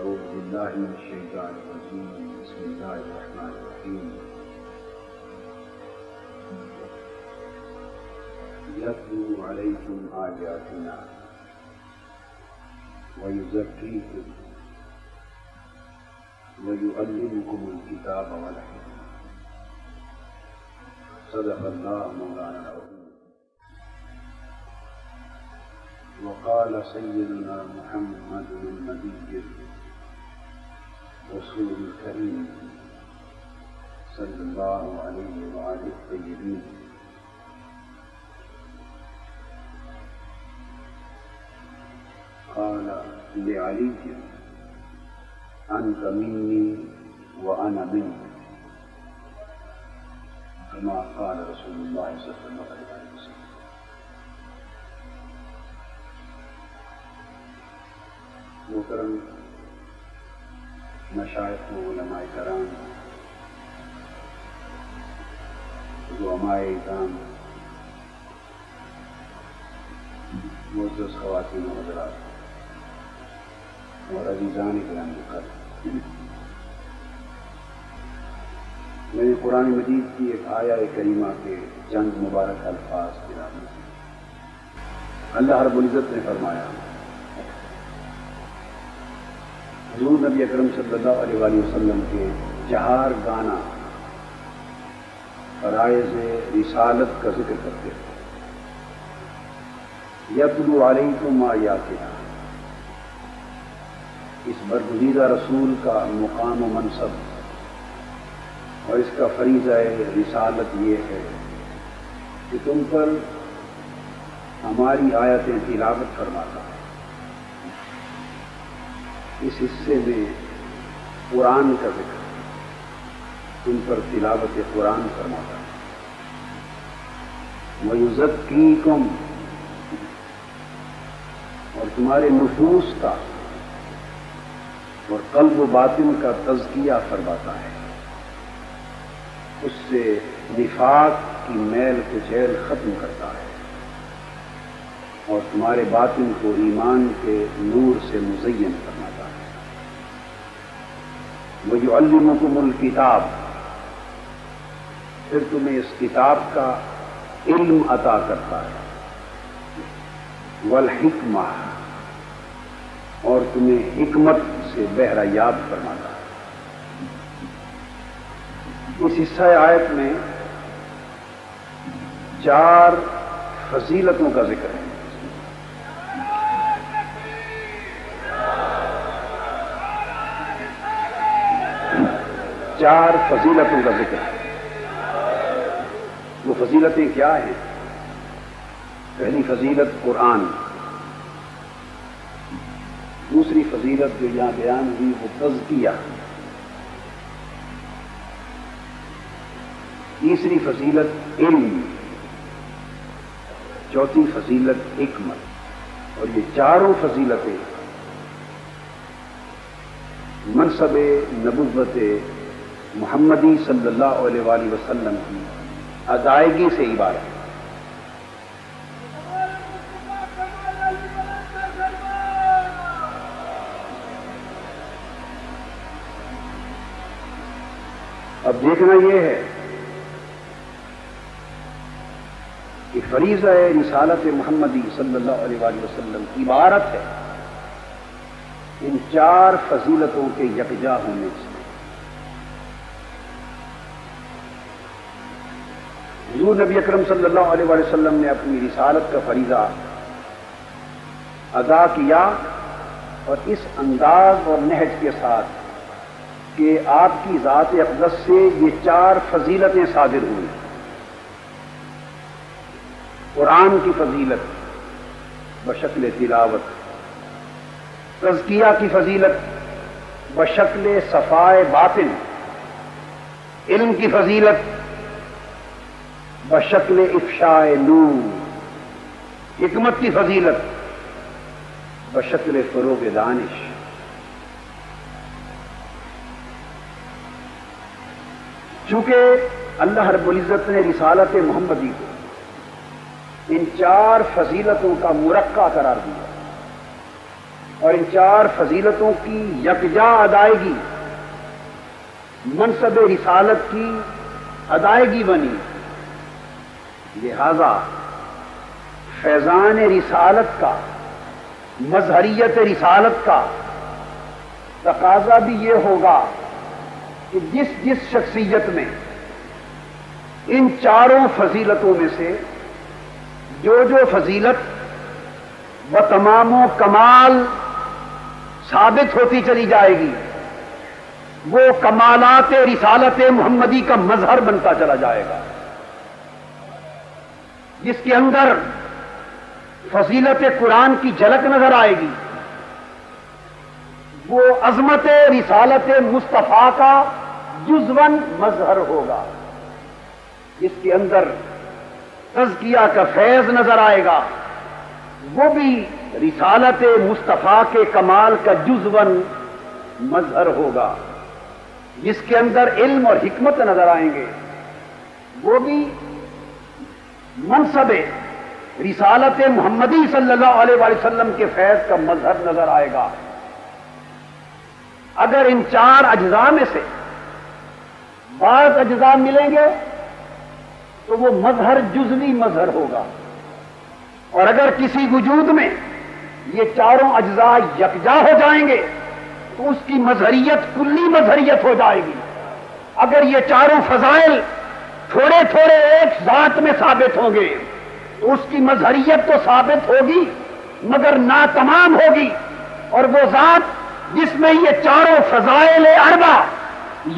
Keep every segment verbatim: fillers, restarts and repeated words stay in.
أعوذ بالله من الشيطان الرجيم. بسم الله الرحمن الرحيم. يتلو عليكم آياتنا ويزكيكم ويعلمكم الكتاب والحكمة. صدق الله مولانا العظيم. وقال سيدنا محمد النبي رسول الكريم صلى الله عليه وآله الطيبين: قال لعلي: أنت مني وأنا منك، كما قال رسول الله صلى الله عليه وسلم. محترم مشائخ و علماء کرام، علماء کرام، معزز خواتین و حضرات اور عزیزان کرام، میں نے قرآن مجید کی ایک آیہ کریمہ کے چند مبارک الفاظ تلاوت کیے۔ اللہ رب العزت نے فرمایا، حضور نبی اکرم صلی اللہ علیہ وآلہ وسلم کے چہار گانا فرائض رسالت کا ذکر کرتے ہیں۔ یتلو علیکم آیاتنا، اس برگزیدہ رسول کا مقام و منصب اور اس کا فریضہ رسالت یہ ہے کہ تم پر ہماری آیتیں تلاوت فرماتا ہے۔ اس حصے میں قرآن کا ذکر، تم پر تلاوت قرآن فرماتا ہے۔ وَيُزَكِّيكُمْ، اور تمہارے نفوس کا اور قلب و باطن کا تزکیہ فرماتا ہے، اس سے نفاق کی میل کو جھیل ختم کرتا ہے اور تمہارے باطن کو ایمان کے نور سے مزین فرماتا ہے۔ وَيُعَلِّمُكُمُ الْكِتَابَ، پھر تمہیں اس کتاب کا علم عطا کرتا ہے۔ وَالْحِکْمَةَ، اور تمہیں حکمت سے بہرہ یاب فرماتا ہے۔ اس حصہ آیت میں چار فضیلتوں کا ذکر ہے۔ چار فضیلتوں کا ذکر ہے۔ وہ فضیلتیں کیا ہیں؟ پہلی فضیلت قرآن، دوسری فضیلت جو یہاں بیان ہوئی وہ تزکیہ، تیسری فضیلت علم، چوتھی فضیلت حکمت۔ اور یہ چاروں فضیلتیں منصب نبوت محمدی صلی اللہ علیہ وآلہ وسلم کی ادائیگی سے عبارت ہے۔ اب دیکھنا یہ ہے کہ فریضہ رسالت محمدی صلی اللہ علیہ وآلہ وسلم عبارت ہے ان چار فضیلتوں کے یکجا ہونے سے۔ حضور نبی اکرم صلی اللہ علیہ وآلہ وسلم نے اپنی رسالت کا فریضہ ادا کیا، اور اس انداز اور نہج کے ساتھ کہ آپ کی ذات اقدس سے یہ چار فضیلتیں صادر ہوئیں۔ قرآن کی فضیلت بشکل تلاوت، تزکیہ کی فضیلت بشکل صفائے باطن، علم کی فضیلت بشکل افشاء نور، حکمت کی فضیلت بشکل فروغ دانش۔ چونکہ اللہ رب العزت نے رسالت محمدی کو ان چار فضیلتوں کا مرقع قرار دیا، اور ان چار فضیلتوں کی یکجا ادائیگی منصب رسالت کی ادائیگی بنی، لہذا فیضان رسالت کا، مظہریت رسالت کا تقاضا بھی یہ ہوگا کہ جس جس شخصیت میں ان چاروں فضیلتوں میں سے جو جو فضیلت بتمام و کمال ثابت ہوتی چلی جائے گی وہ کمالات رسالت محمدی کا مظہر بنتا چلا جائے گا، جس کے اندر فضیلت قرآن کی جھلک نظر آئے گی وہ عظمت رسالت مصطفیٰ کا جزواً مظہر ہوگا، جس کے اندر تزکیہ کا فیض نظر آئے گا وہ بھی رسالت مصطفیٰ کے کمال کا جزواً مظہر ہوگا، جس کے اندر علم اور حکمت نظر آئیں گے وہ بھی منصب رسالت محمدی صلی اللہ علیہ وآلہ وسلم کے فیض کا مظہر نظر آئے گا۔ اگر ان چار اجزاء میں سے بعض اجزاء ملیں گے تو وہ مظہر جزوی مظہر ہوگا، اور اگر کسی وجود میں یہ چاروں اجزاء یکجا ہو جائیں گے تو اس کی مظہریت کلی مظہریت ہو جائے گی۔ اگر یہ چاروں فضائل تھوڑے تھوڑے ایک ذات میں ثابت ہوں گے تو اس کی مظہریت تو ثابت ہوگی مگر ناتمام ہوگی، اور وہ ذات جس میں یہ چاروں فضائل اربع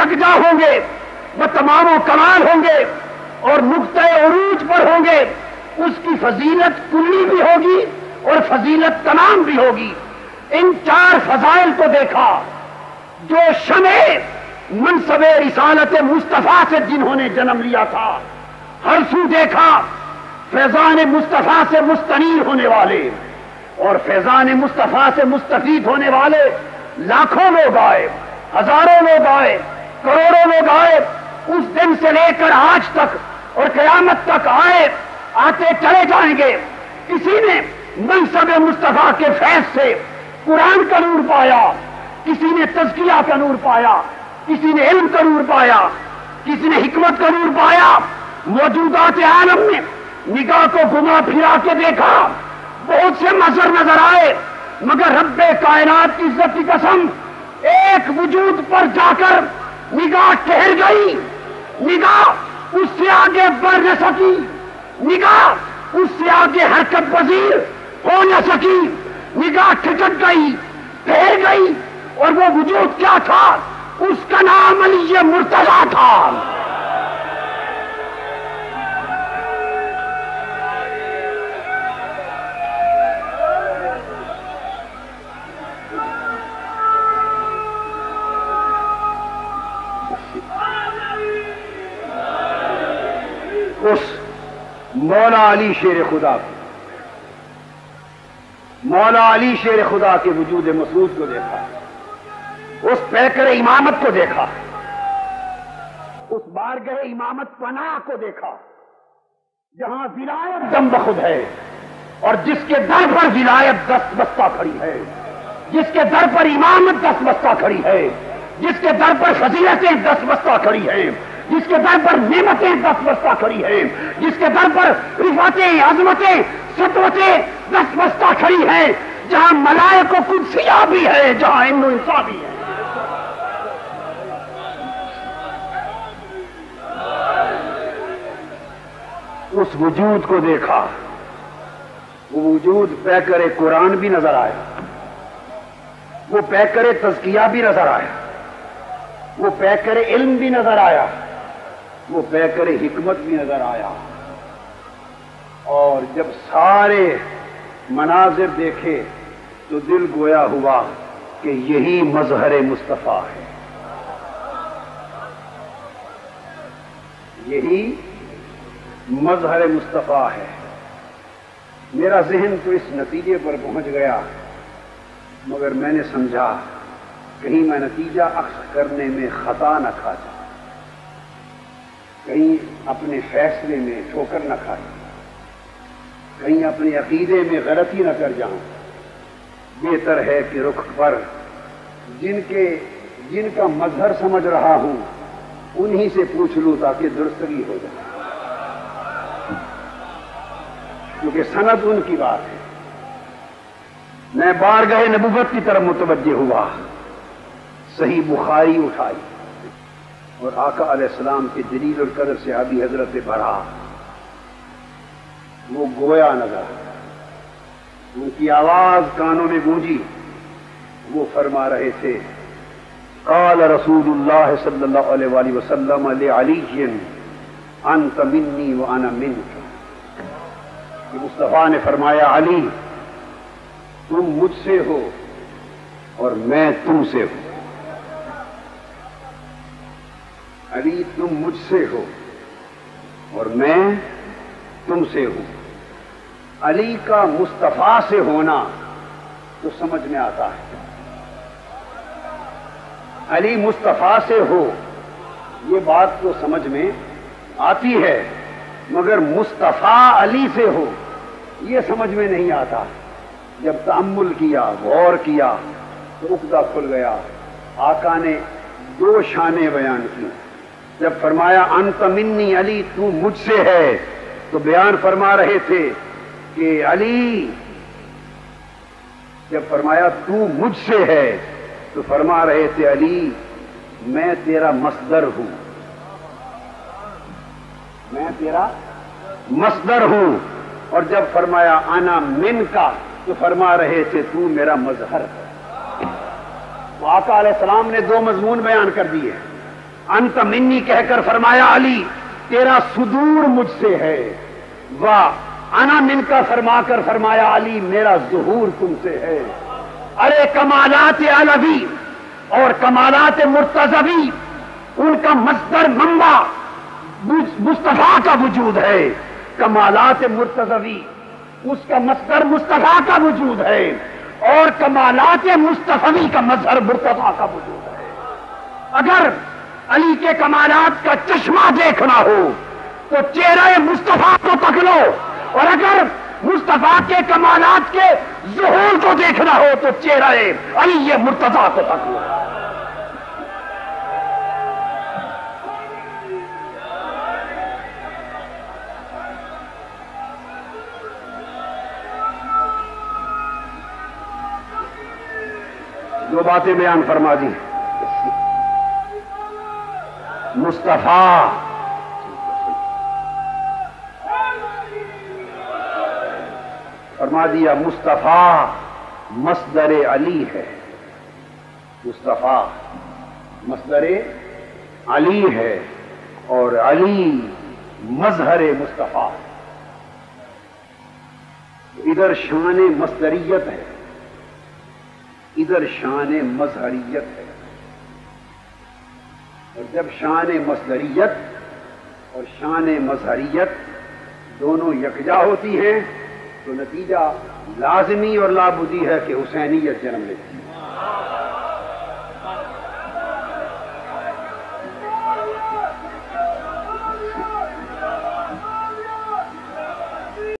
یکجا ہوں گے وہ تمام و کمال ہوں گے اور نقطۂ عروج پر ہوں گے اس کی فضیلت کلی بھی ہوگی اور فضیلت تمام بھی ہوگی۔ ان چار فضائل کو دیکھا جو شمع منصب رسالت مصطفیٰ سے جنہوں نے جنم لیا تھا، ہر سو دیکھا فیضان مصطفیٰ سے مستنیر ہونے والے، اور فیضان مصطفیٰ سے مستفید ہونے والے لاکھوں لوگ آئے، ہزاروں لوگ آئے، کروڑوں لوگ آئے، اس دن سے لے کر آج تک اور قیامت تک آئے آتے چلے جائیں گے۔ کسی نے منصب مصطفیٰ کے فیض سے قرآن کا نور پایا، کسی نے تزکیہ کا نور پایا، کسی نے علم کا نور پایا، کسی نے حکمت کا نور پایا۔ موجودات عالم میں نگاہ کو گھما پھرا کے دیکھا، بہت سے مظہر نظر آئے مگر رب کائنات کی عزت کی قسم ایک وجود پر جا کر نگاہ ٹھہر گئی، نگاہ اس سے آگے بڑھ نہ سکی، نگاہ اس سے آگے حرکت پذیر ہو نہ سکی، نگاہ ٹھٹک گئی، ٹھہر گئی، اور وہ وجود کیا تھا؟ اس کا نام علی مرتضیٰ تھا۔ اس مولا علی شیر خدا کو، مولا علی شیر خدا کے وجود مسعود کو دیکھا، اس پیکر امامت کو دیکھا، اس بارگاہ امامت پناہ کو دیکھا جہاں ولایت دم بخود ہے، اور جس کے در پر ولایت دست بستہ کھڑی ہے، جس کے در پر امامت دست بستہ کھڑی ہے، جس کے در پر فضیلتیں دست بستہ کھڑی ہیں، جس کے در پر نعمتیں دست بستہ کھڑی ہیں، جس کے در پر رفعتیں، عظمتیں، سطوتیں دست بستہ کھڑی ہیں، جہاں ملائک و قدسیہ بھی ہے، جہاں امن و انسا بھی ہے۔ اس وجود کو دیکھا، وہ وجود پیکر قرآن بھی نظر آیا، وہ پیکر تزکیہ بھی نظر آیا، وہ پیکر علم بھی نظر آیا، وہ پیکر حکمت بھی نظر آیا۔ اور جب سارے مناظر دیکھے تو دل گویا ہوا کہ یہی مظہر مصطفیٰ ہے، یہی مظہر مصطفیٰ ہے۔ میرا ذہن تو اس نتیجے پر پہنچ گیا مگر میں نے سمجھا کہیں میں نتیجہ اخذ کرنے میں خطا نہ کھا جاؤں، کہیں اپنے فیصلے میں ٹھوکر نہ کھا جاؤں، کہیں اپنے عقیدے میں غلطی نہ کر جاؤں۔ بہتر ہے کہ رخ پر جن کے جن کا مظہر سمجھ رہا ہوں انہی سے پوچھ لوں تاکہ درستگی ہو جائے، کیونکہ سند ان کی بات ہے۔ میں بارگاہ نبوت کی طرف متوجہ ہوا، صحیح بخاری اٹھائی اور آقا علیہ السلام کے جلیل القدر صحابی حضرت براء، وہ گویا نظر، ان کی آواز کانوں میں گونجی، وہ فرما رہے تھے قال رسول اللہ صلی اللہ علیہ وآلہ وسلم لعلی انت منی وانا منک، کہ مصطفیٰ نے فرمایا علی تم مجھ سے ہو اور میں تم سے ہوں، علی تم مجھ سے ہو اور میں تم سے ہوں۔ علی کا مصطفیٰ سے ہونا تو سمجھ میں آتا ہے، علی مصطفیٰ سے ہو یہ بات تو سمجھ میں آتی ہے، مگر مصطفیٰ علی سے ہو یہ سمجھ میں نہیں آتا۔ جب تأمل کیا، غور کیا تو عقدہ کھل گیا۔ آقا نے دو شانیں بیان کی، جب فرمایا انت منی علی تو مجھ سے ہے، تو بیان فرما رہے تھے کہ علی، جب فرمایا تو مجھ سے ہے تو فرما رہے تھے علی میں تیرا مصدر ہوں، میں تیرا مصدر ہوں، اور جب فرمایا انا من کا تو فرما رہے تھے تو میرا مظہر ہے۔ آقا علیہ السلام نے دو مضمون بیان کر دیے، انت منی کہہ کر فرمایا علی تیرا صدور مجھ سے ہے، و انا من کا فرما کر فرمایا علی میرا ظہور تم سے ہے۔ ارے کمالات علوی اور کمالات مرتضوی ان کا مصدر منبع مصطفیٰ کا وجود ہے، کمالات مرتضوی اس کا مصدر مصطفیٰ کا وجود ہے، اور کمالات مصطفی کا مظہر مرتضیٰ کا وجود ہے۔ اگر علی کے کمالات کا چشمہ دیکھنا ہو تو چہرہ مصطفیٰ کو پکڑو، اور اگر مصطفیٰ کے کمالات کے ظہور کو دیکھنا ہو تو چہرہ علی مرتضیٰ کو پکڑو۔ دو باتیں بیان فرما دی، مصطفیٰ فرما دیا مصطفیٰ مصدر علی ہے، مصطفیٰ مصدر علی ہے اور علی مظہر مصطفیٰ، ادھر شان مصدریت ہے، ادھر شان مظہریت ہے، اور جب شان مصدریت اور شان مظہریت دونوں یکجا ہوتی ہیں تو نتیجہ لازمی اور لابودی ہے کہ حسینیت جنم لیتی ہے۔